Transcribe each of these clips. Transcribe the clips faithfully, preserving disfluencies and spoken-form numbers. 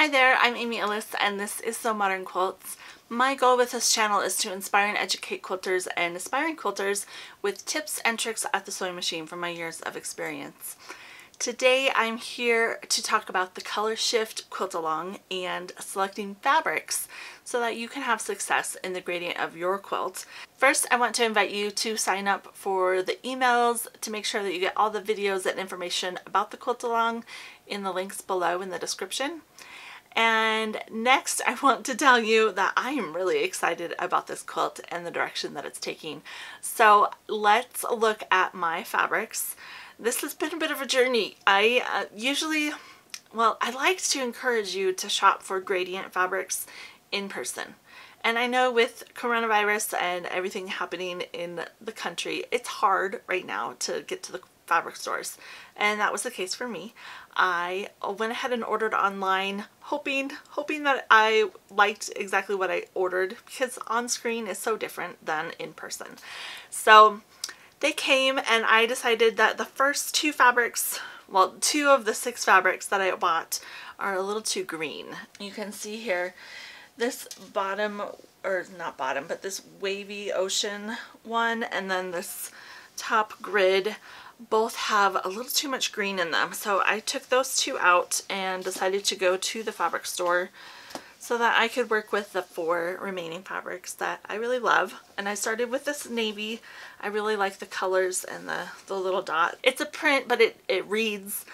Hi there, I'm Amy Ellis and this is Sew Modern Quilts. My goal with this channel is to inspire and educate quilters and aspiring quilters with tips and tricks at the sewing machine from my years of experience. Today I'm here to talk about the Color Shift Quilt Along and selecting fabrics so that you can have success in the gradient of your quilt. First, I want to invite you to sign up for the emails to make sure that you get all the videos and information about the Quilt Along in the links below in the description. And next, I want to tell you that I am really excited about this quilt and the direction that it's taking. So let's look at my fabrics. This has been a bit of a journey. I uh, usually, well, I like to encourage you to shop for gradient fabrics in person. And I know with coronavirus and everything happening in the country, it's hard right now to get to the fabric stores, and that was the case for me. I went ahead and ordered online hoping hoping that I liked exactly what I ordered, because on screen is so different than in person. So they came, and I decided that the first two fabrics, well, two of the six fabrics that I bought are a little too green. You can see here this bottom, or not bottom, but this wavy ocean one, and then this top grid, both have a little too much green in them. So I took those two out and decided to go to the fabric store so that I could work with the four remaining fabrics that I really love. And I started with this navy. I really like the colors and the, the little dot. It's a print, but it, it reads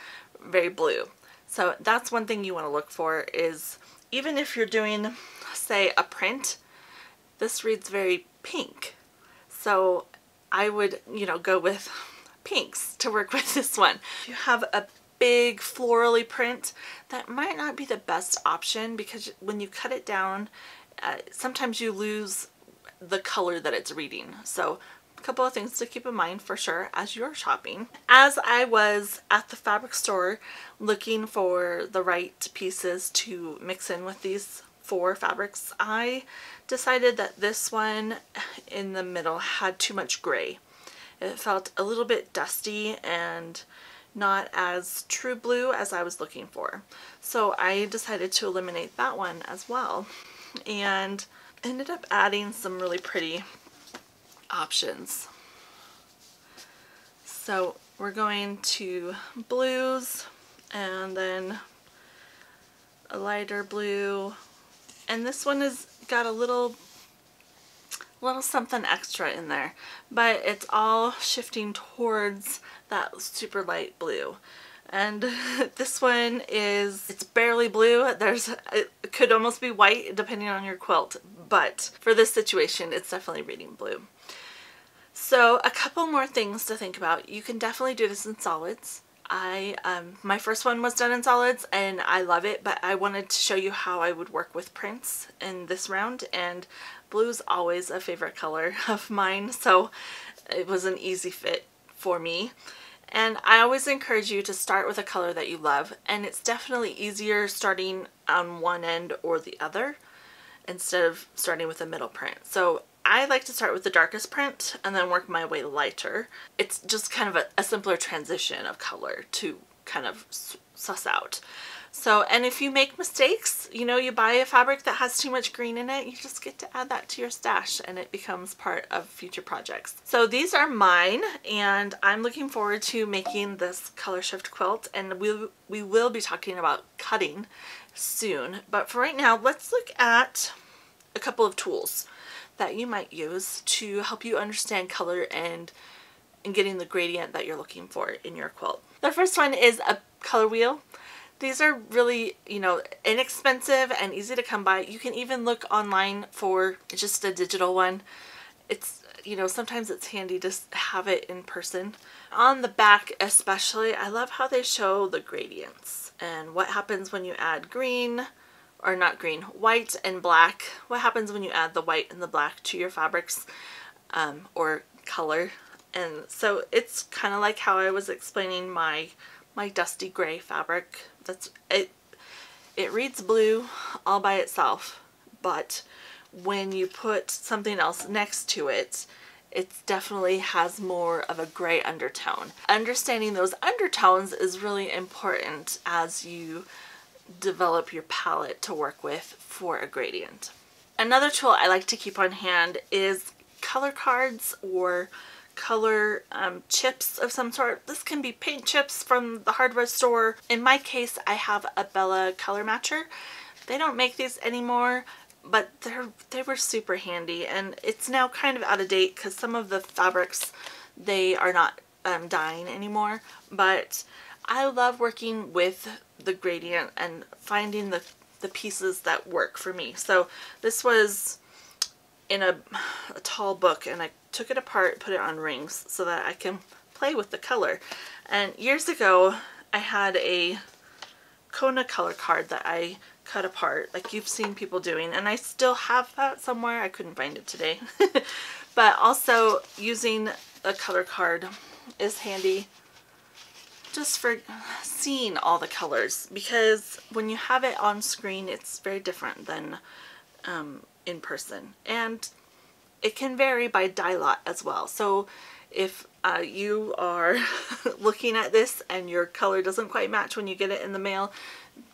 very blue. So that's one thing you want to look for, is even if you're doing, say, a print, this reads very pink. So I would, you know, go with pinks to work with this one. If you have a big florally print, that might not be the best option, because when you cut it down, uh, sometimes you lose the color that it's reading. So a couple of things to keep in mind for sure as you're shopping. As I was at the fabric store looking for the right pieces to mix in with these four fabrics, I decided that this one in the middle had too much gray. It felt a little bit dusty and not as true blue as I was looking for. So I decided to eliminate that one as well, and ended up adding some really pretty options. So we're going to blues, and then a lighter blue. And this one has got a little little something extra in there, but it's all shifting towards that super light blue. And this one is, it's barely blue. There's, it could almost be white depending on your quilt, but for this situation it's definitely reading blue. So a couple more things to think about. You can definitely do this in solids. I, um, my first one was done in solids and I love it, but I wanted to show you how I would work with prints in this round, and blue is always a favorite color of mine, so it was an easy fit for me. And I always encourage you to start with a color that you love, and it's definitely easier starting on one end or the other instead of starting with a middle print. So I like to start with the darkest print and then work my way lighter. It's just kind of a, a simpler transition of color to kind of suss out. So, and if you make mistakes, you know, you buy a fabric that has too much green in it, you just get to add that to your stash and it becomes part of future projects. So these are mine, and I'm looking forward to making this Color Shift quilt, and we, we will be talking about cutting soon. But for right now, let's look at a couple of tools that you might use to help you understand color and, and getting the gradient that you're looking for in your quilt. The first one is a color wheel. These are really, you know, inexpensive and easy to come by. You can even look online for just a digital one. It's, you know, sometimes it's handy to have it in person. On the back especially, I love how they show the gradients and what happens when you add green, or not green, white and black. What happens when you add the white and the black to your fabrics um, or color. And so it's kind of like how I was explaining my my dusty gray fabric. That's it. It reads blue all by itself, but when you put something else next to it, it definitely has more of a gray undertone. Understanding those undertones is really important as you develop your palette to work with for a gradient. Another tool I like to keep on hand is color cards or color um, chips of some sort. This can be paint chips from the hardware store. In my case, I have a Bella color matcher. They don't make these anymore, but they're, they were super handy, and it's now kind of out of date because some of the fabrics, they are not um, dyeing anymore, but I love working with the gradient and finding the, the pieces that work for me. So this was in a, a tall book, and I took it apart, put it on rings so that I can play with the color. And years ago, I had a Kona color card that I cut apart, like you've seen people doing, and I still have that somewhere. I couldn't find it today. But also using a color card is handy just for seeing all the colors, because when you have it on screen, it's very different than um, in person, and it can vary by dye lot as well. So if uh, you are looking at this and your color doesn't quite match when you get it in the mail,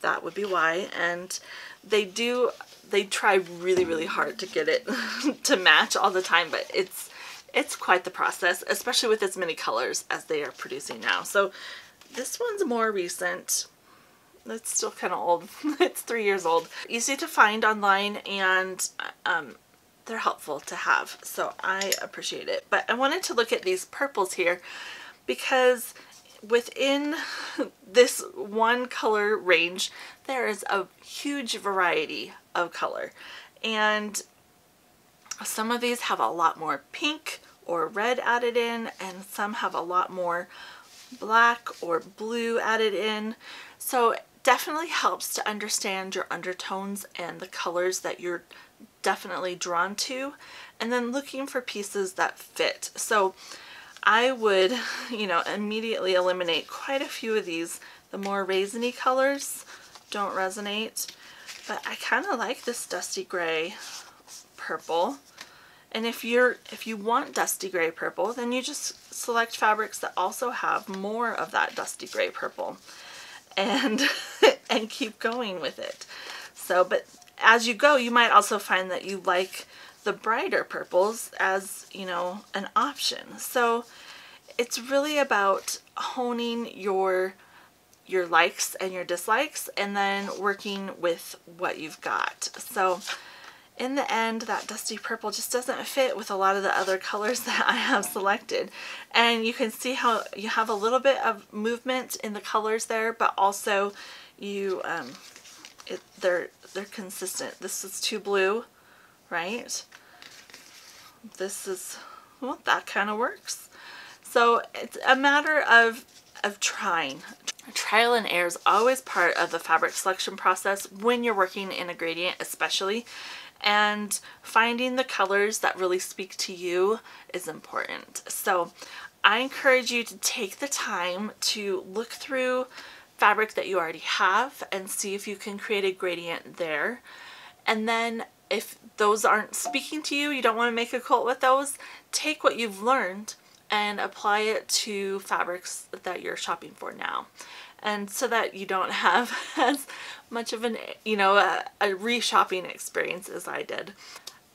that would be why. And they do, they try really, really hard to get it to match all the time, but it's, it's quite the process, especially with as many colors as they are producing now. So this one's more recent. It's still kind of old. It's three years old. Easy to find online, and um, they're helpful to have. So I appreciate it. But I wanted to look at these purples here because within this one color range, there is a huge variety of color, and some of these have a lot more pink or red added in, and some have a lot more black or blue added in. So it definitely helps to understand your undertones and the colors that you're definitely drawn to, and then looking for pieces that fit. So I would, you know, immediately eliminate quite a few of these. The more raisiny colors don't resonate, but I kind of like this dusty gray purple. And if you're, if you want dusty gray purple, then you just select fabrics that also have more of that dusty gray purple, and and keep going with it. So, but as you go, you might also find that you like the brighter purples as, you know, an option. So it's really about honing your your likes and your dislikes, and then working with what you've got. So in the end, that dusty purple just doesn't fit with a lot of the other colors that I have selected. And you can see how you have a little bit of movement in the colors there, but also you um, it, they're they're consistent. This is too blue, right? This is, well, that kind of works. So it's a matter of of trying. Trial and error is always part of the fabric selection process when you're working in a gradient especially, and finding the colors that really speak to you is important. So I encourage you to take the time to look through fabric that you already have and see if you can create a gradient there. And then if those aren't speaking to you, you don't want to make a quilt with those, take what you've learned and apply it to fabrics that you're shopping for now. And so that you don't have as much of an, you know, a, a re-shopping experience as I did.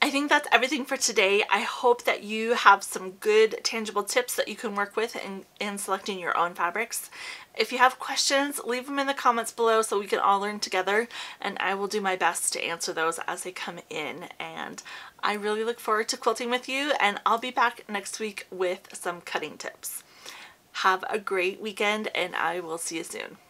I think that's everything for today. I hope that you have some good tangible tips that you can work with in, in selecting your own fabrics. If you have questions, leave them in the comments below so we can all learn together, and I will do my best to answer those as they come in. And I really look forward to quilting with you, and I'll be back next week with some cutting tips. Have a great weekend, and I will see you soon.